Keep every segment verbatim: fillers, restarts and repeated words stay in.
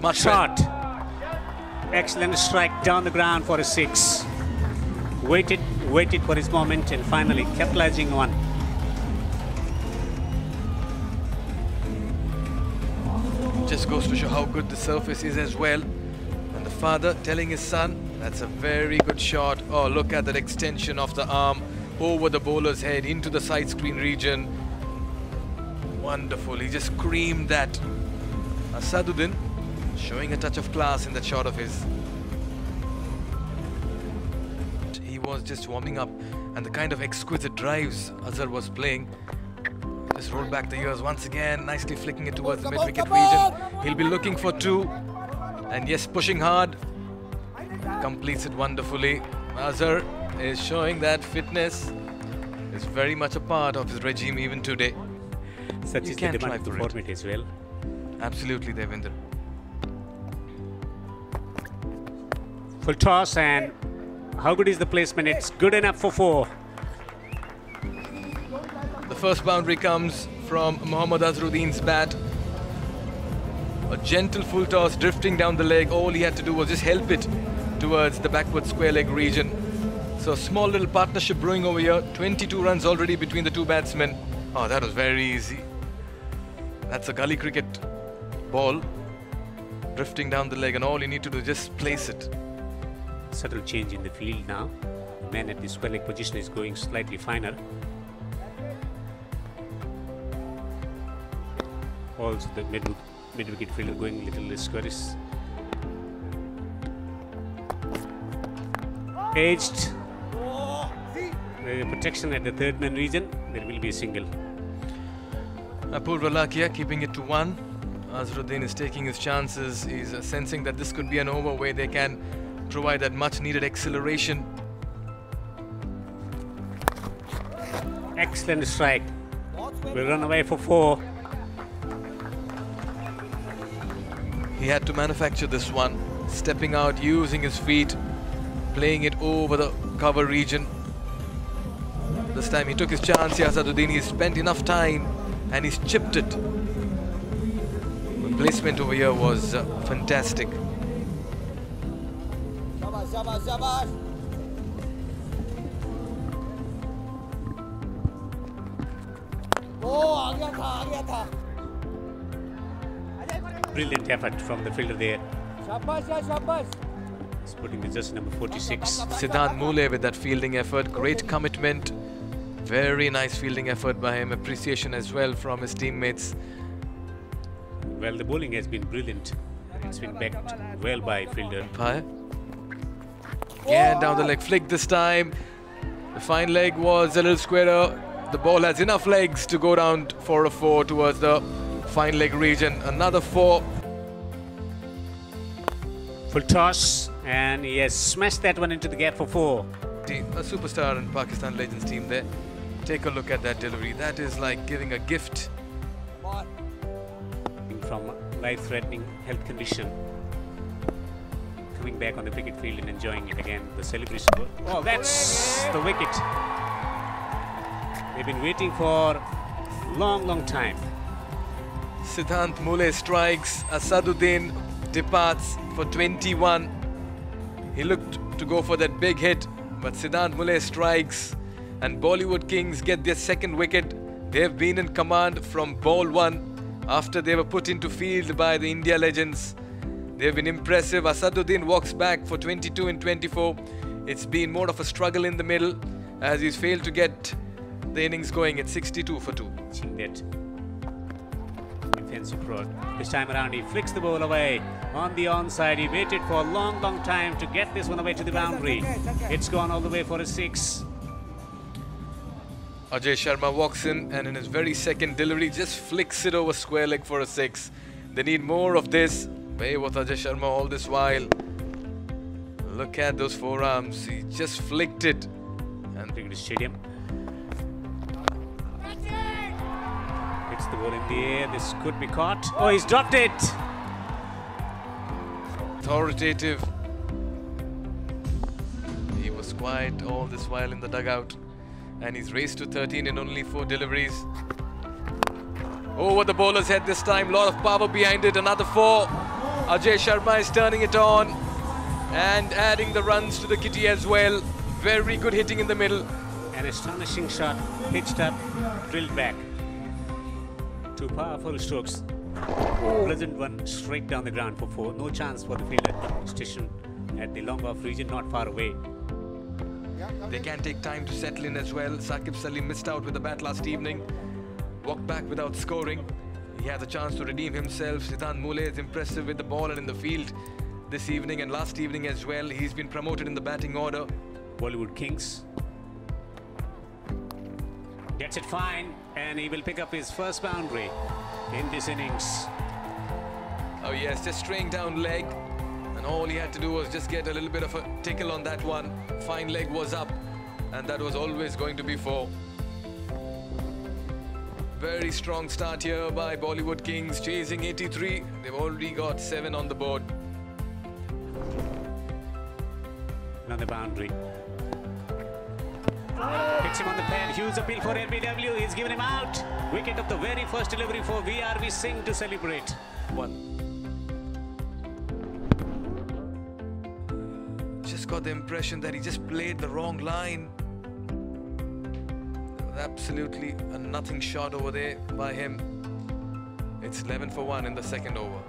Much shot. Better. Excellent strike down the ground for a six. Waited, waited for his moment and finally capitalizing on. Just goes to show how good the surface is as well. And the father telling his son, that's a very good shot. Oh, look at that extension of the arm over the bowler's head into the side screen region. Wonderful, he just screamed that. Asaduddin showing a touch of class in that shot of his. He was just warming up, and the kind of exquisite drives Azhar was playing. Just rolled back the gears once again, nicely flicking it towards the mid-wicket region. He'll be looking for two, and yes, pushing hard. Completes it wonderfully. Azhar is showing that fitness is very much a part of his regime even today. Such you is the demand of the format as well. Absolutely, Devinder. Full toss, and how good is the placement? It's good enough for four. The first boundary comes from Mohammad Azharuddin's bat. A gentle full toss drifting down the leg. All he had to do was just help it towards the backward square leg region. So small little partnership brewing over here. twenty-two runs already between the two batsmen. Oh, that was very easy. That's a gully cricket ball drifting down the leg, and all you need to do is just place it. Subtle change in the field now. The man at the square leg position is going slightly finer. Also, the mid, mid wicket fielder going a little less squarish. Edged. There is protection at the third man region. There will be a single. Apoorva Lakhia keeping it to one. Azharuddin is taking his chances. He's uh, sensing that this could be an over where they can provide that much needed acceleration. Excellent strike. Will run away for four. He had to manufacture this one. Stepping out, using his feet, playing it over the cover region. This time he took his chance. Asaduddin, he spent enough time and he's chipped it. The placement over here was uh, fantastic. Shabash, shabash, shabash. Oh, aagya tha, aagya tha. Brilliant effort from the fielder there. Shabash, shabash. He's putting the just number forty-six. Siddhant Mulay with that fielding effort. Great commitment. Very nice fielding effort by him. Appreciation as well from his teammates. Well, the bowling has been brilliant. It's been backed well by fielder. Umpire. Again, down the leg flick this time. The fine leg was a little squarer. The ball has enough legs to go down for a four towards the fine leg region. Another four. Full toss, and he has smashed that one into the gap for four. A superstar in Pakistan Legends team there. Take a look at that delivery. That is like giving a gift. From life-threatening health condition. Coming back on the cricket field and enjoying it again. The celebration. Oh, that's the wicket. They've been waiting for a long, long time. Siddhant Mulay strikes. Asaduddin departs for twenty-one. He looked to go for that big hit, but Siddhant Mulay strikes, and Bollywood Kings get their second wicket. They've been in command from ball one after they were put into field by the India Legends. They've been impressive. Asaduddin walks back for twenty-two and twenty-four. It's been more of a struggle in the middle as he's failed to get the innings going at sixty-two for two. Defensive fraud. This time around he flicks the ball away on the onside. He waited for a long, long time to get this one away to the boundary. It's gone all the way for a six. Ajay Sharma walks in, and in his very second delivery just flicks it over square leg for a six. They need more of this. Where was Ajay Sharma all this while? Look at those forearms. He just flicked it. And the stadium. The ball in the air, this could be caught. Oh, he's dropped it. Authoritative. He was quiet all this while in the dugout, and he's raced to thirteen in only four deliveries. Over the bowler's head this time, lot of power behind it, another four. Ajay Sharma is turning it on and adding the runs to the kitty as well. Very good hitting in the middle. An astonishing shot, pitched up, drilled back. Two powerful strokes. Oh. Pleasant one, straight down the ground for four. No chance for the fielder station at the long off region, not far away. They can take time to settle in as well. Saqib Salim missed out with the bat last evening. Walked back without scoring. He has a chance to redeem himself. Siddhant Mulay is impressive with the ball and in the field this evening and last evening as well. He's been promoted in the batting order. Bollywood Kings. Gets it fine, and he will pick up his first boundary in this innings. Oh yes, just straying down leg. And all he had to do was just get a little bit of a tickle on that one. Fine leg was up, and that was always going to be four. Very strong start here by Bollywood Kings, chasing eighty-three. They've already got seven on the board. On the boundary. Oh. Hits him on the pen. Huge appeal for L B W. He's given him out. Wicket of the very first delivery for V R V Singh to celebrate. One. Got the impression that he just played the wrong line. Absolutely a nothing shot over there by him. It's eleven for one in the second over.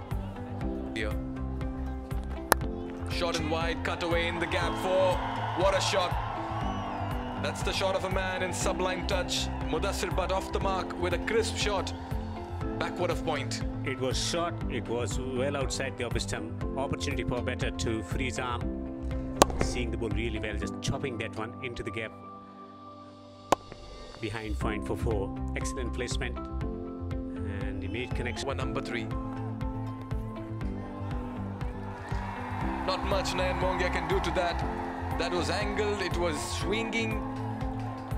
Here. Short and wide, cut away in the gap for. What a shot. That's the shot of a man in sublime touch. Mudassar Bhatt off the mark with a crisp shot. Backward of point. It was short, it was well outside the off stump. Opportunity for better to freeze arm. Seeing the ball really well, just chopping that one into the gap. Behind point for four. Excellent placement. And he made connection. One number three. Not much Nayan Mongia can do to that. That was angled, it was swinging,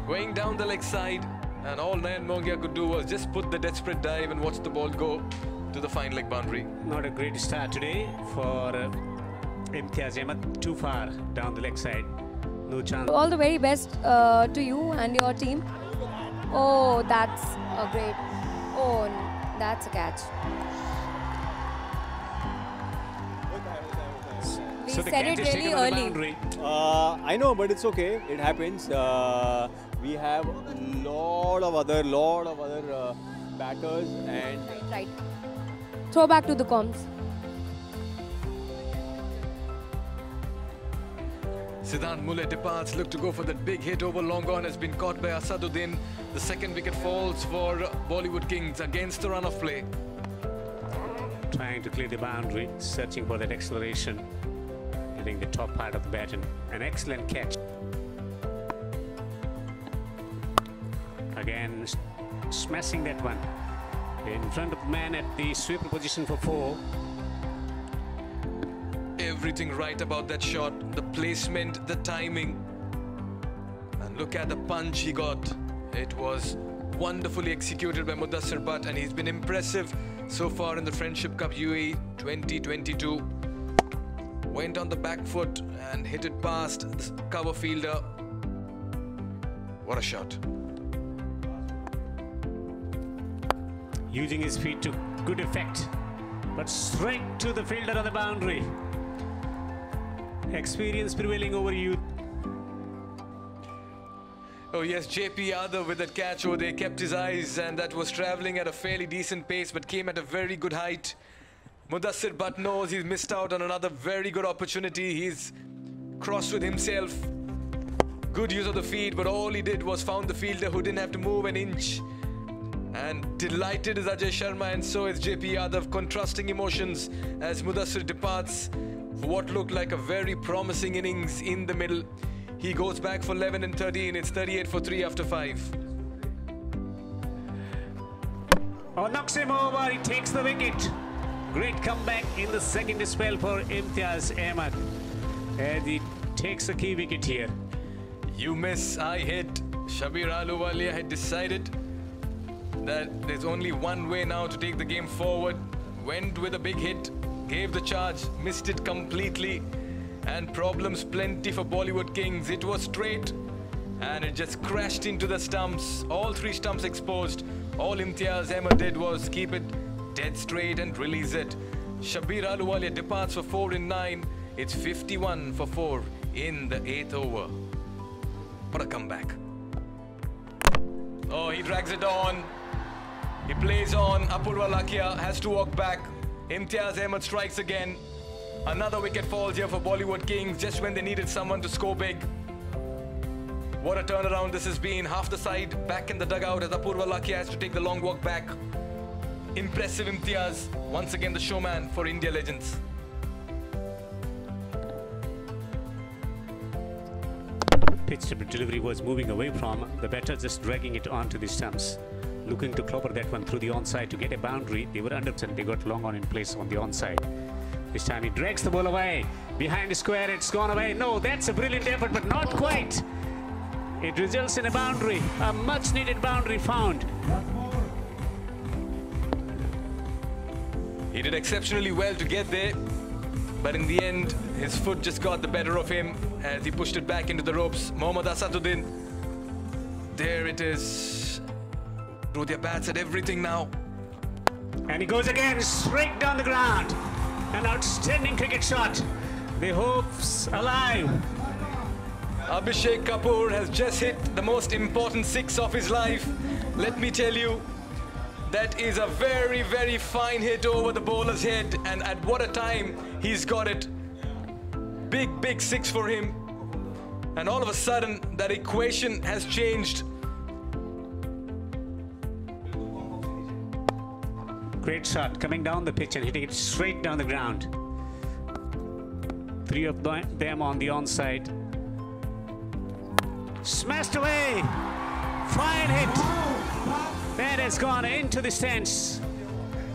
going down the leg side. And all Nayan Mongia could do was just put the desperate dive and watch the ball go to the fine leg boundary. Not a great start today for... Uh, Imtiaz Ahmed, too far down the leg side. No chance. All the very best uh, to you and your team. Oh, that's a great. Oh, that's a catch. We so said it really early. Uh, I know, but it's okay. It happens. Uh, we have a lot of other, lot of other uh, batters and. Right, right. Throw back to the comms. Siddhant Mulay departs, look to go for that big hit over long on, has been caught by Asaduddin. The second wicket falls for Bollywood Kings against the run of play. Trying to clear the boundary, searching for that acceleration, hitting the top part of the baton. An excellent catch. Again, smashing that one. In front of the man at the sweeper position for four. Everything right about that shot, the placement, the timing, and look at the punch he got. It was wonderfully executed by Mudassar Bhatt, and he's been impressive so far in the Friendship Cup U A E twenty twenty-two. Went on the back foot and hit it past the cover fielder. What a shot. Using his feet to good effect, but straight to the fielder on the boundary. Experience prevailing over youth. Oh yes, J P Yadav with that catch over there, kept his eyes, and that was travelling at a fairly decent pace but came at a very good height. Mudassar Bhatt knows he's missed out on another very good opportunity. He's crossed with himself. Good use of the feet, but all he did was found the fielder who didn't have to move an inch. And delighted is Ajay Sharma, and so is J P Yadav, contrasting emotions as Mudassar departs. What looked like a very promising innings in the middle. He goes back for eleven and thirteen. It's thirty-eight for three after five. Oh, knocks him over. He takes the wicket. Great comeback in the second spell for Imtiaz Ahmed. And he takes a key wicket here. You miss, I hit. Shabbir Ahluwalia had decided that there's only one way now to take the game forward. Went with a big hit. Gave the charge, missed it completely, and problems plenty for Bollywood Kings. It was straight, and it just crashed into the stumps. All three stumps exposed. All Imtiaz Ahmed did was keep it dead straight and release it. Shabbir Ahluwalia departs for four in nine. It's fifty-one for four in the eighth over. What a comeback. Oh, he drags it on. He plays on. Apoorva Lakhia has to walk back. Imtiaz Ahmed strikes again. Another wicket falls here for Bollywood Kings just when they needed someone to score big. What a turnaround this has been. Half the side back in the dugout as Apoorva Lakhia has to take the long walk back. Impressive Imtiaz. Once again the showman for India Legends. Pitch delivery was moving away from the batter, just dragging it onto the stumps. Looking to clobber that one through the onside to get a boundary. They were under and they got long on in place on the onside. This time he drags the ball away. Behind the square, it's gone away. No, that's a brilliant effort, but not quite. It results in a boundary, a much needed boundary found. He did exceptionally well to get there, but in the end, his foot just got the better of him as he pushed it back into the ropes. Mohammad Azharuddin, there it is. Through their bats at everything now. And he goes again, straight down the ground. An outstanding cricket shot. The hopes alive. Abhishek Kapoor has just hit the most important six of his life. Let me tell you, that is a very, very fine hit over the bowler's head. And at what a time he's got it. Big, big six for him. And all of a sudden, that equation has changed. Great shot coming down the pitch and hitting it straight down the ground. Three of them on the onside. Smashed away. Fine hit. That has gone into the stands.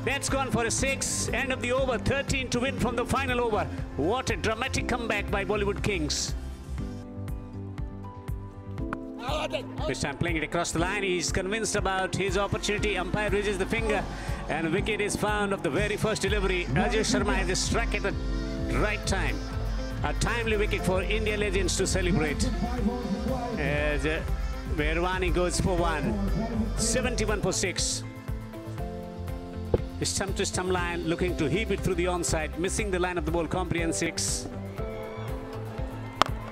That's gone for a six. End of the over. thirteen to win from the final over. What a dramatic comeback by Bollywood Kings. This time playing it across the line, he's convinced about his opportunity. Umpire raises the finger and wicket is found of the very first delivery. Rajesh Sharma has struck at the right time. A timely wicket for India Legends to celebrate. As uh, Verwani goes for one. seventy-one for six. Stump to stump line, looking to heave it through the onside, missing the line of the ball. Comprehend six.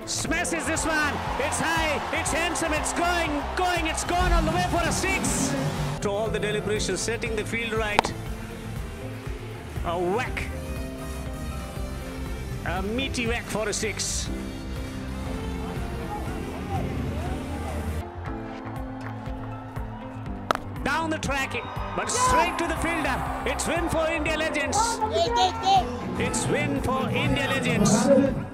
Smashes this one. It's high, it's handsome, it's going, going, it's gone all the way for a six. To all the deliberations, setting the field right. A whack. A meaty whack for a six. Down the track, but straight to the fielder. It's win for India Legends. It's win for India Legends.